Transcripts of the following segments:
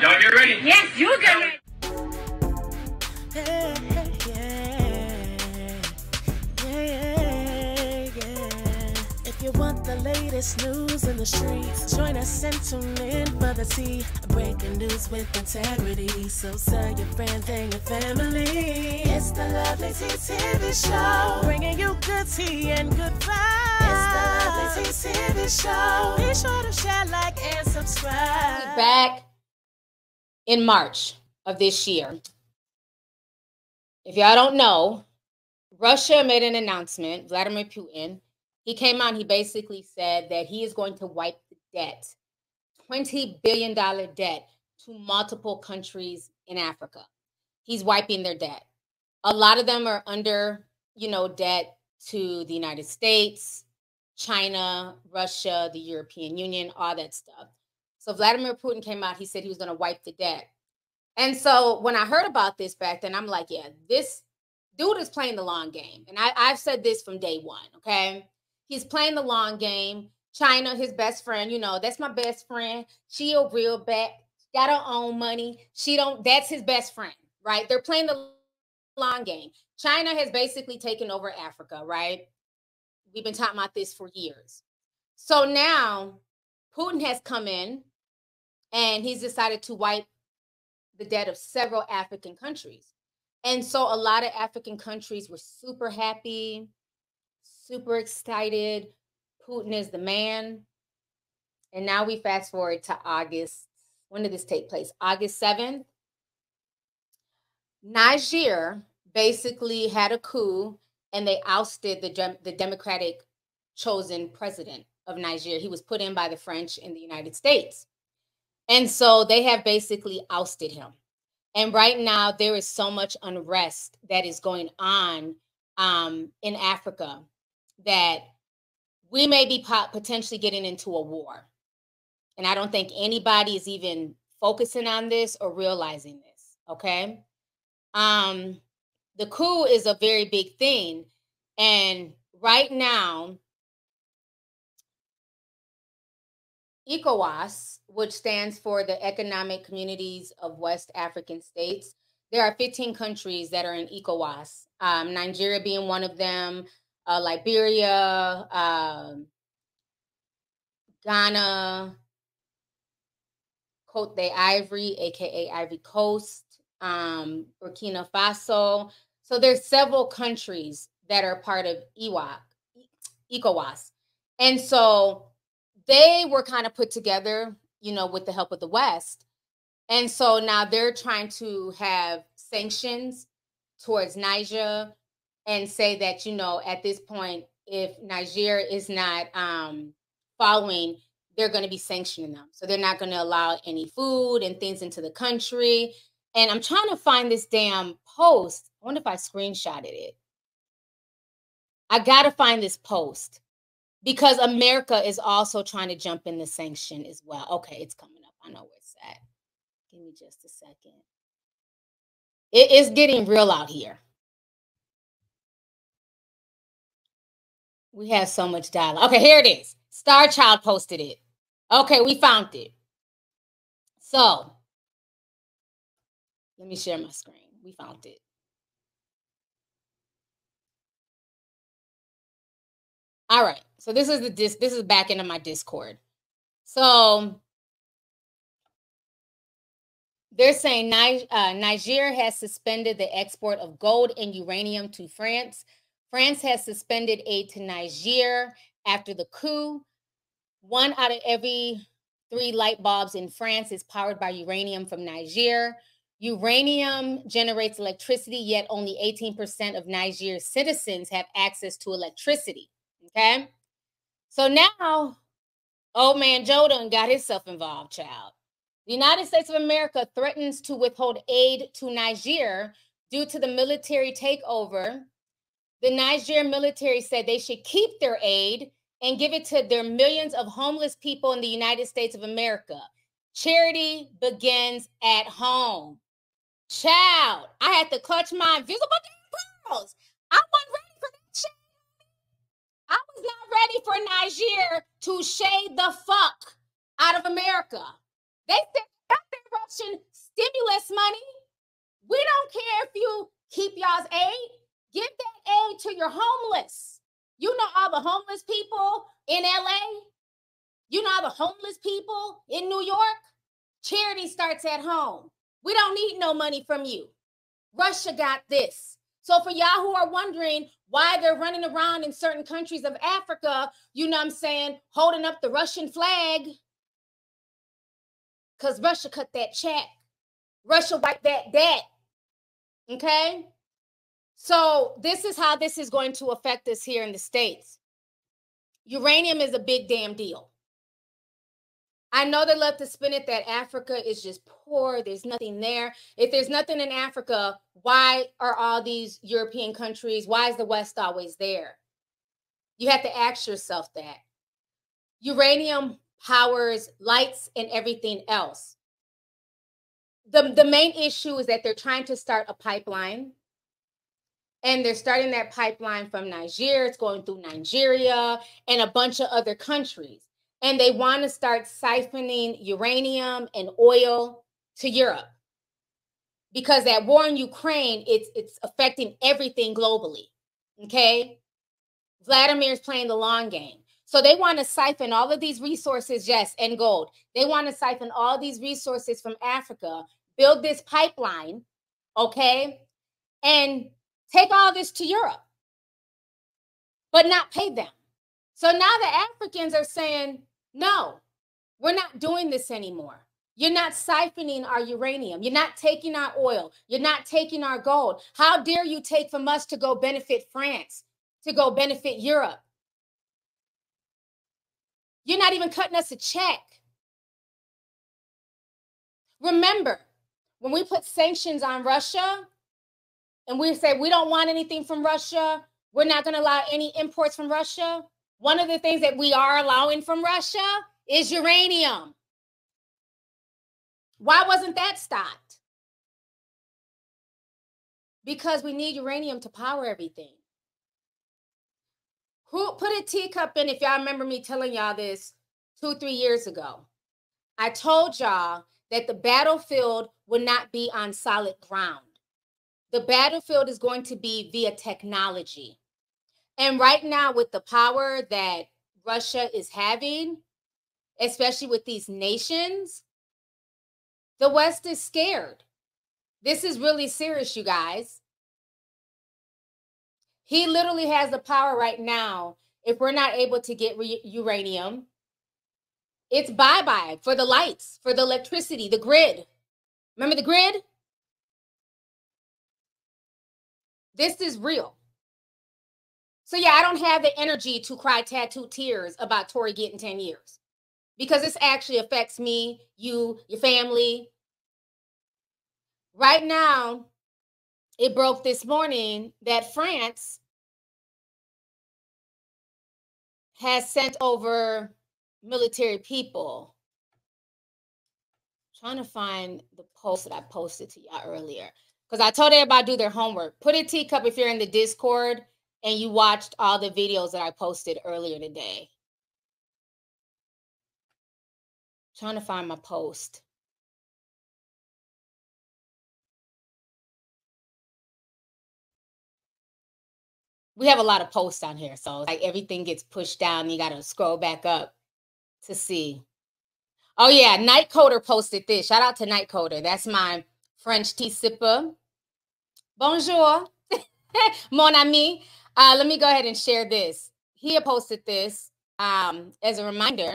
Y'all get ready? Yes, you get ready. If you want the latest news in the streets, join us and tune in for the tea. Breaking news with integrity. So tell your friends and your family. It's the Lovelyti TV show, bringing you good tea and good vibes. It's the Lovelyti TV show. Be sure to share, like, and subscribe. We'll be back in March of this year. If y'all don't know, Russia made an announcement. Vladimir Putin, he came out and he basically said that he is going to wipe the debt, $20 billion debt to multiple countries in Africa. He's wiping their debt. A lot of them are under, you know, debt to the United States, China, Russia, the European Union, all that stuff. So Vladimir Putin came out, he said he was going to wipe the debt. And so when I heard about this back then, I'm like, yeah, this dude is playing the long game. And I've said this from day one, okay? He's playing the long game. China, his best friend, you know, that's my best friend. She a real back, got her own money. She don't, that's his best friend, right? They're playing the long game. China has basically taken over Africa, right? We've been talking about this for years. So now Putin has come in and he's decided to wipe the debt of several African countries. And so a lot of African countries were super happy, super excited. Putin is the man. And now we fast forward to August. When did this take place? August 7th. Niger basically had a coup and they ousted the democratic chosen president of Niger. He was put in by the French and the United States. And so they have basically ousted him. And right now there is so much unrest that is going on in Africa that we may be potentially getting into a war. And I don't think anybody is even focusing on this or realizing this, okay? The coup is a very big thing. And right now, ECOWAS, which stands for the Economic Communities of West African States, there are 15 countries that are in ECOWAS, Nigeria being one of them, Liberia, Ghana, Cote d'Ivoire, aka Ivory Coast, Burkina Faso. So there's several countries that are part of ECOWAS, and so they were kind of put together, you know, with the help of the West, and so now they're trying to have sanctions towards Niger. And say that, you know, at this point, if Niger is not following, they're going to be sanctioning them. So they're not going to allow any food and things into the country. And I'm trying to find this damn post. I wonder if I screenshotted it. I got to find this post because America is also trying to jump in the sanction as well. Okay, it's coming up. I know where it's at. Give me just a second. It is getting real out here. We have so much dialogue. Okay, here it is. Star Child posted it. Okay, we found it. So, let me share my screen. We found it. All right. So this is the this is back into my Discord. So they're saying Niger has suspended the export of gold and uranium to France. France has suspended aid to Niger after the coup. 1 out of every 3 light bulbs in France is powered by uranium from Niger. Uranium generates electricity, yet only 18% of Niger's citizens have access to electricity. Okay? So now, old man Joe done got himself involved, child. The United States of America threatens to withhold aid to Niger due to the military takeover. The Nigerian military said they should keep their aid and give it to their millions of homeless people in the United States of America. Charity begins at home. Child, I had to clutch my invisible pearls. I wasn't ready for that shit. I was not ready for Niger to shade the fuck out of America. They said, auction stimulus money. We don't care if you keep y'all's aid. Give that aid to your homeless. You know all the homeless people in LA? You know all the homeless people in New York? Charity starts at home. We don't need no money from you. Russia got this. So for y'all who are wondering why they're running around in certain countries of Africa, you know what I'm saying, holding up the Russian flag, because Russia cut that check. Russia wiped that debt, okay? So this is how this is going to affect us here in the States. Uranium is a big damn deal. I know they love to spin it that Africa is just poor. There's nothing there. If there's nothing in Africa, why are all these European countries, why is the West always there? You have to ask yourself that. Uranium powers lights and everything else. The main issue is that they're trying to start a pipeline. And they're starting that pipeline from Niger. It's going through Nigeria and a bunch of other countries. And they want to start siphoning uranium and oil to Europe. Because that war in Ukraine, it's affecting everything globally. Okay? Vladimir's playing the long game. So they want to siphon all of these resources, yes, and gold. They want to siphon all these resources from Africa, build this pipeline, okay, and take all this to Europe, but not pay them. So now the Africans are saying, no, we're not doing this anymore. You're not siphoning our uranium. You're not taking our oil. You're not taking our gold. How dare you take from us to go benefit France, to go benefit Europe? You're not even cutting us a check. Remember, when we put sanctions on Russia and we say we don't want anything from Russia, we're not going to allow any imports from Russia. One of the things that we are allowing from Russia is uranium. Why wasn't that stopped? Because we need uranium to power everything. Who put a teacup in, if y'all remember me telling y'all this 2-3 years ago? I told y'all that the battlefield would not be on solid ground. The battlefield is going to be via technology. And right now, with the power that Russia is having, especially with these nations, the West is scared. This is really serious, you guys. He literally has the power right now. If we're not able to get uranium, it's bye-bye for the lights, for the electricity, the grid. Remember the grid? This is real. So yeah, I don't have the energy to cry tattoo tears about Tory getting 10 years because this actually affects me, you, your family. Right now, it broke this morning that France has sent over military people. I'm trying to find the post that I posted to y'all earlier because I told everybody to do their homework. Put a teacup if you're in the Discord and you watched all the videos that I posted earlier today. I'm trying to find my post. We have a lot of posts on here, so like everything gets pushed down. You got to scroll back up to see. Oh yeah, Night Coder posted this. Shout out to Night Coder. That's my French tea sipper. Bonjour, mon ami. Let me go ahead and share this. He posted this as a reminder. Let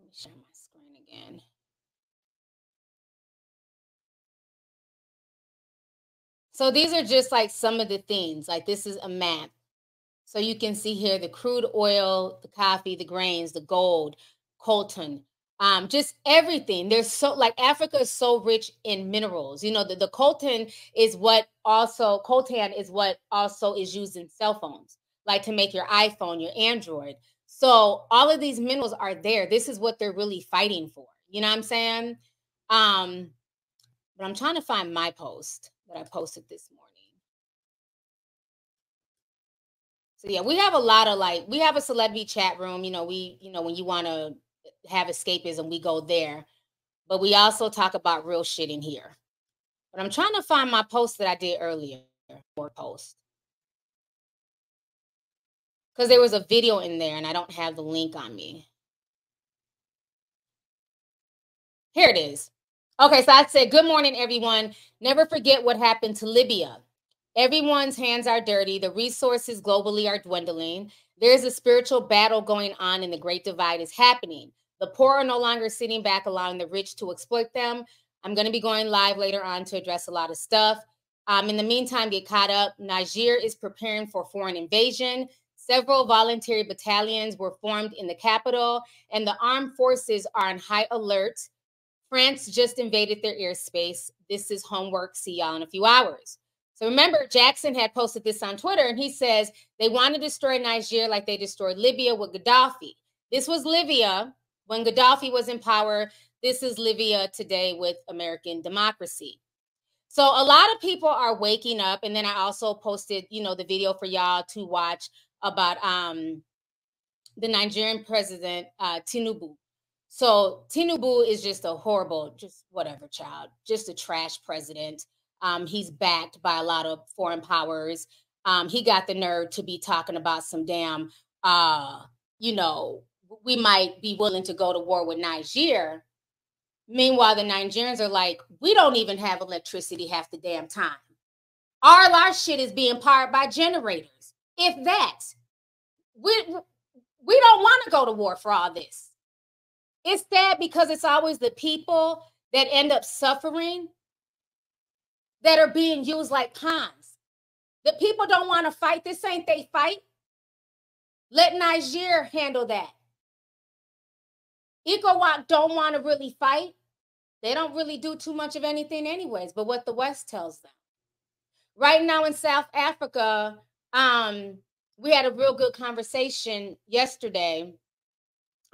me share my screen again. So these are just like some of the things. Like this is a map. So you can see here the crude oil, the coffee, the grains, the gold, coltan, just everything. There's so like Africa is so rich in minerals. You know, the coltan is what also is used in cell phones, like to make your iPhone, your Android. So all of these minerals are there. This is what they're really fighting for. You know what I'm saying? But I'm trying to find my post that I posted this morning. So yeah, we have a lot of like, we have a celebrity chat room. You know, when you want to have escapism, we go there. But we also talk about real shit in here. But I'm trying to find my post that I did earlier, or post. Because there was a video in there and I don't have the link on me. Here it is. Okay, so I said, good morning, everyone. Never forget what happened to Libya. Everyone's hands are dirty. The resources globally are dwindling. There is a spiritual battle going on and the Great Divide is happening. The poor are no longer sitting back, allowing the rich to exploit them. I'm going to be going live later on to address a lot of stuff. In the meantime, get caught up. Niger is preparing for foreign invasion. Several voluntary battalions were formed in the capital, and the armed forces are on high alert. France just invaded their airspace. This is homework. See y'all in a few hours. So remember, Jackson had posted this on Twitter, and he says they want to destroy Niger like they destroyed Libya with Gaddafi. This was Libya when Gaddafi was in power. This is Libya today with American democracy. So a lot of people are waking up. And then I also posted, you know, the video for y'all to watch about the Nigerian president, Tinubu. So Tinubu is just a horrible, just whatever child, just a trash president. He's backed by a lot of foreign powers. He got the nerve to be talking about some damn, you know, we might be willing to go to war with Niger. Meanwhile, the Nigerians are like, we don't even have electricity half the damn time. All our shit is being powered by generators. If that, we don't want to go to war for all this. It's sad because it's always the people that end up suffering that are being used like pawns. The people don't want to fight. This ain't they fight. Let Niger handle that. ECOWAS don't want to really fight. They don't really do too much of anything anyways, but what the West tells them. Right now in South Africa, we had a real good conversation yesterday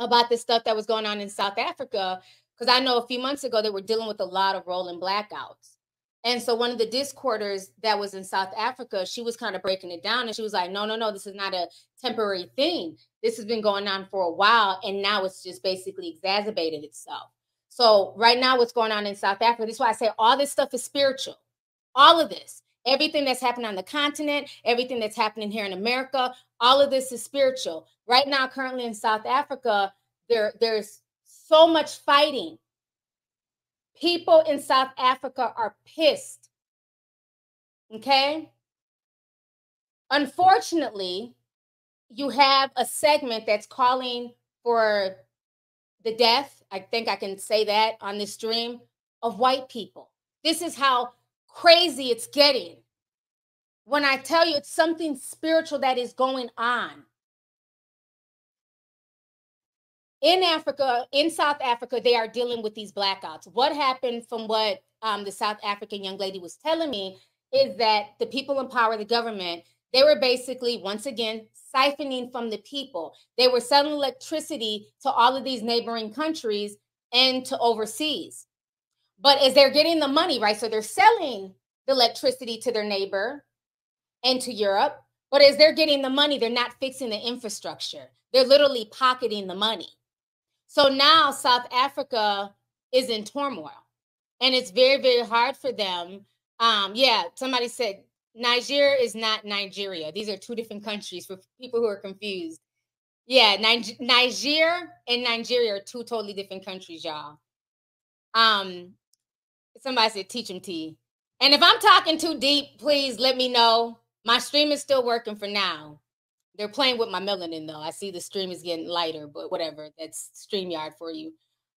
about the stuff that was going on in South Africa, because I know a few months ago they were dealing with a lot of rolling blackouts. And so one of the discorders that was in South Africa, she was kind of breaking it down and she was like, no, no, no, this is not a temporary thing. This has been going on for a while and now it's just basically exacerbated itself. So right now what's going on in South Africa, this is why I say all this stuff is spiritual. All of this, everything that's happening on the continent, everything that's happening here in America, all of this is spiritual. Right now, currently in South Africa, there's so much fighting. People in South Africa are pissed, okay? Unfortunately, you have a segment that's calling for the death, I think I can say that on this stream, of white people. This is how crazy it's getting. When I tell you it's something spiritual that is going on. In Africa, in South Africa, they are dealing with these blackouts. What happened from what the South African young lady was telling me is that the people in power, the government, they were basically, once again, siphoning from the people. They were selling electricity to all of these neighboring countries and to overseas. But as they're getting the money, right, so they're selling the electricity to their neighbor and to Europe. But as they're getting the money, they're not fixing the infrastructure. They're literally pocketing the money. So now South Africa is in turmoil and it's very, very hard for them. Yeah, somebody said Niger is not Nigeria. These are two different countries for people who are confused. Yeah, Niger and Nigeria are two totally different countries, y'all. Somebody said teach them tea. And if I'm talking too deep, please let me know. My stream is still working for now. They're playing with my melanin, though. I see the stream is getting lighter, but whatever. That's StreamYard for you.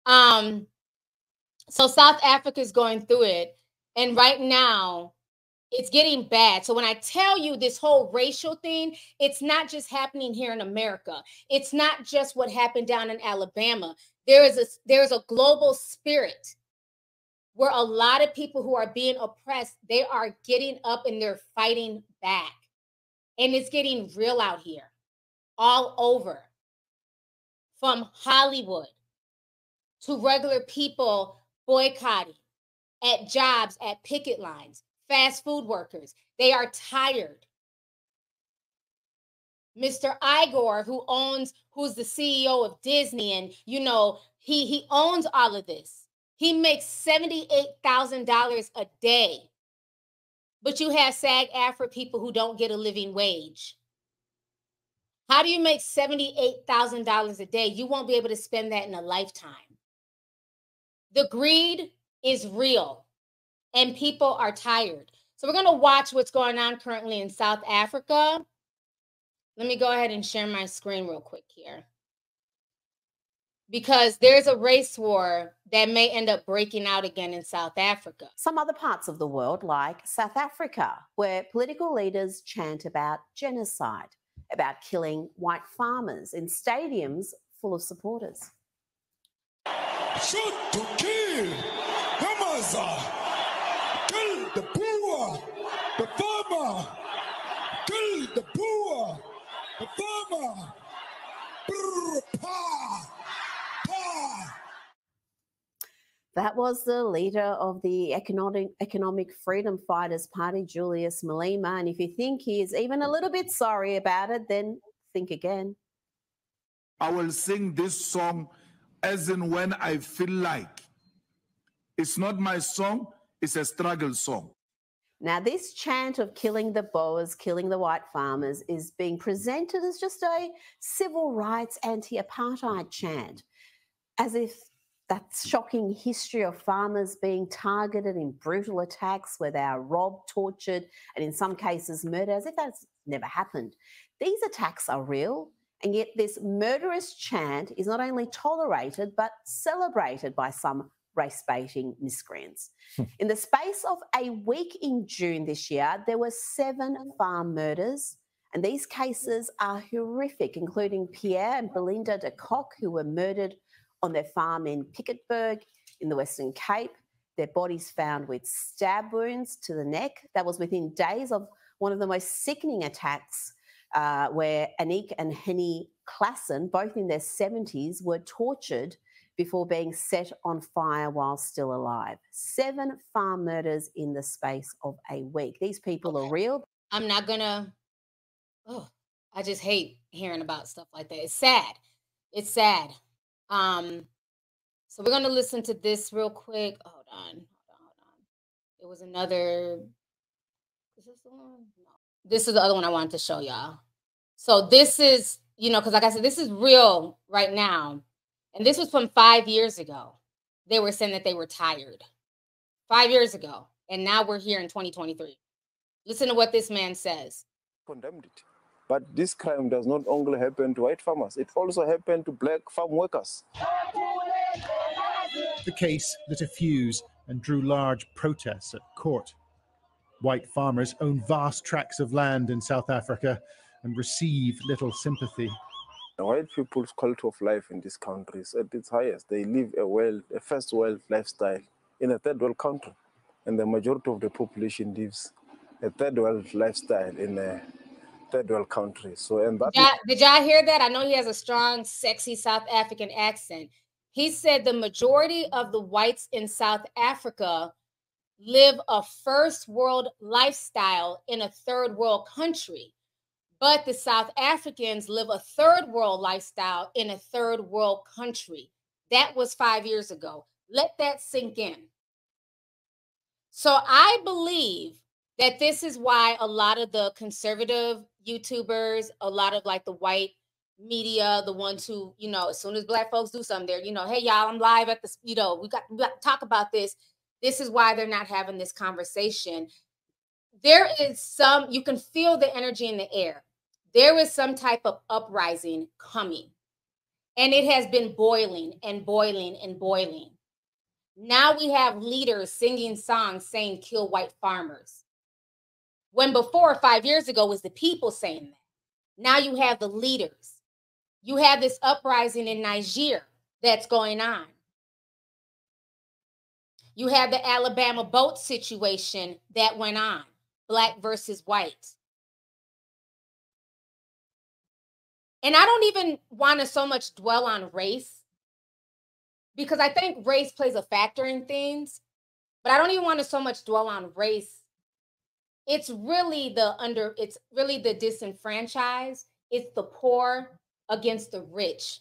So South Africa is going through it. And right now, it's getting bad. So when I tell you this whole racial thing, it's not just happening here in America. It's not just what happened down in Alabama. There is a global spirit where a lot of people who are being oppressed, they are getting up and they're fighting back. And it's getting real out here, all over, from Hollywood to regular people boycotting at jobs, at picket lines, fast food workers. They are tired. Mr. Igor, who's the CEO of Disney, and you know, he owns all of this. He makes $78,000 a day. But you have SAG-AFTRA people who don't get a living wage. How do you make $78,000 a day? You won't be able to spend that in a lifetime. The greed is real, and people are tired. So we're going to watch what's going on currently in South Africa. Let me go ahead and share my screen real quick here, because there's a race war that may end up breaking out again in South Africa. Some other parts of the world, like South Africa, where political leaders chant about genocide, about killing white farmers in stadiums full of supporters. Shoot to kill, Hamaza, kill the poor, the farmer, kill the poor, the farmer. Brr, pa. That was the leader of the Economic Freedom Fighters Party, Julius Malema. And if you think he is even a little bit sorry about it, then think again. I will sing this song as and when I feel like. It's not my song, it's a struggle song. Now, this chant of killing the Boers, killing the white farmers is being presented as just a civil rights anti-apartheid chant, as if that shocking history of farmers being targeted in brutal attacks where they are robbed, tortured, and in some cases murdered, as if that's never happened. These attacks are real, and yet this murderous chant is not only tolerated but celebrated by some race-baiting miscreants. In the space of a week in June this year, there were 7 farm murders. And these cases are horrific, including Pierre and Belinda de Coq, who were murdered on their farm in Pickettberg in the Western Cape, their bodies found with stab wounds to the neck. That was within days of one of the most sickening attacks where Anique and Anique Klassen, both in their 70s, were tortured before being set on fire while still alive. 7 farm murders in the space of a week. These people are real. I'm not going to... Oh, I just hate hearing about stuff like that. It's sad. It's sad. So we're going to listen to this real quick. Hold on. It was another. Is this the one? No. This is the other one I wanted to show y'all. So this is, you know, because like I said, this is real right now. And this was from 5 years ago. They were saying that they were tired 5 years ago. And now we're here in 2023. Listen to what this man says. Condemned it. But this crime does not only happen to white farmers, it also happened to black farm workers. The case lit a fuse and drew large protests at court. White farmers own vast tracts of land in South Africa and receive little sympathy. The white people's quality of life in this country is at its highest. They live a first world lifestyle in a third world country, and the majority of the population lives a third world lifestyle in a third world country. So, and that did y'all hear that? I know he has a strong, sexy South African accent. He said the majority of the whites in South Africa live a first world lifestyle in a third world country, but the South Africans live a third world lifestyle in a third world country. That was 5 years ago. Let that sink in. So I believe that this is why a lot of the conservative YouTubers, a lot of like the white media, the ones who, you know, as soon as black folks do something, they're, you know, hey, y'all, I'm live at this, you know, we got to talk about this. This is why they're not having this conversation. There is some, you can feel the energy in the air. There is some type of uprising coming. And it has been boiling and boiling and boiling. Now we have leaders singing songs saying kill white farmers, when before 5 years ago was the people saying that. Now you have the leaders. You have this uprising in Niger that's going on. You have the Alabama boat situation that went on, black versus white. And I don't even want to so much dwell on race, because I think race plays a factor in things, but I don't even want to so much dwell on race. It's really the disenfranchised. It's the poor against the rich.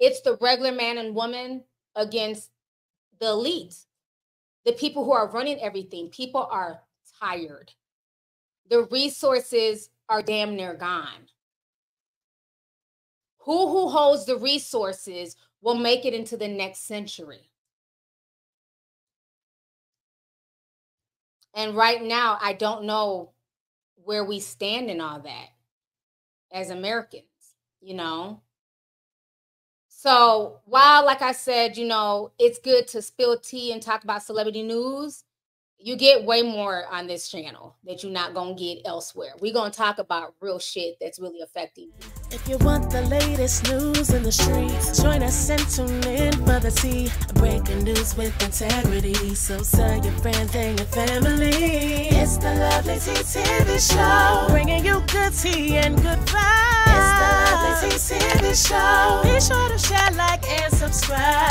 It's the regular man and woman against the elite, the people who are running everything. People are tired. The resources are damn near gone. Who holds the resources will make it into the next century. And right now, I don't know where we stand in all that as Americans, you know? So while, like I said, you know, it's good to spill tea and talk about celebrity news, you get way more on this channel that you're not going to get elsewhere. We're going to talk about real shit that's really affecting you. If you want the latest news in the streets, join us and tune in for the tea. Breaking news with integrity. So tell your friends and your family. It's the Lovelyti TV show, bringing you good tea and good vibes. It's the Lovelyti TV show. Be sure to share, like, and subscribe.